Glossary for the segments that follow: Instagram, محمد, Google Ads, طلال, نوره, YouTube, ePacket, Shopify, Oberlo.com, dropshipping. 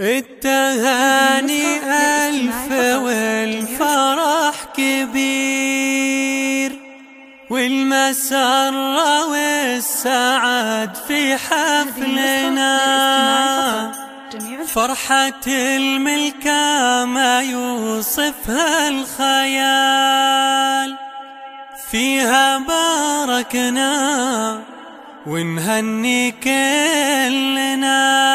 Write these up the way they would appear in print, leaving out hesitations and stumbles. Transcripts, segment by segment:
التهاني ألف والفرح كبير، والمسرة والسعد في حفلنا. فرحة الملكة ما يوصفها الخيال، فيها باركنا ونهني كلنا.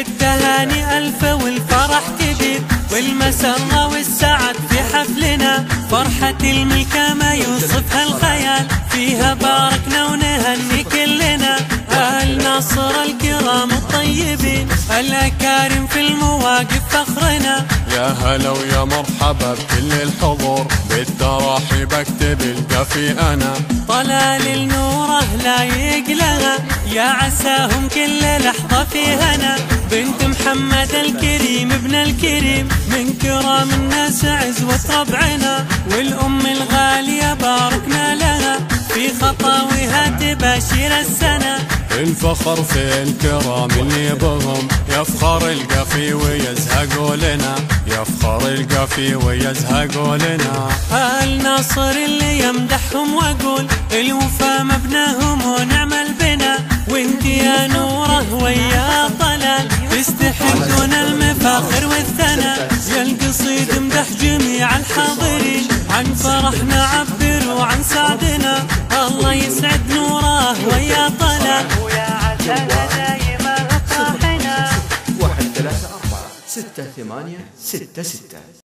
التهاني ألف والفرح كبير، والمسرة والسعد في حفلنا. فرحة الملكة ما يوصفها الخيال، فيها باركنا ونهني كلنا. أهل ناصر الكرام الطيبين، الأكارم في المواقف فخرنا. يا هلا ويا مرحبا بكل الحضور، بالتراحي بكتب الكافي أنا. طلال النور أهلا يقلها، يا عساهم كل لحظة في هنا. بنت محمد الكريم ابن الكريم، من كرام الناس عزوة ربعنا. والأم الغالية باركنا لها، في خطاوها تباشر السنة. الفخر في الكرام اللي بهم، يفخر القفي ويزهقوا لنا، يفخر القفي ويزهقوا لنا. أهل ناصر اللي يمدحهم وأقول، الوفا مبناهم ونعمل بنا. وانت يا نوره ويا طلال، تستحقون المفاخر والثنى. يا القصيد امدح جميع الحاضرين، عن فرحنا عبر وعن سعدنا. الله يسعد نوره ويا طلال، ويا عسانا دايما فرحنا. 1 3 4 6 8 6 6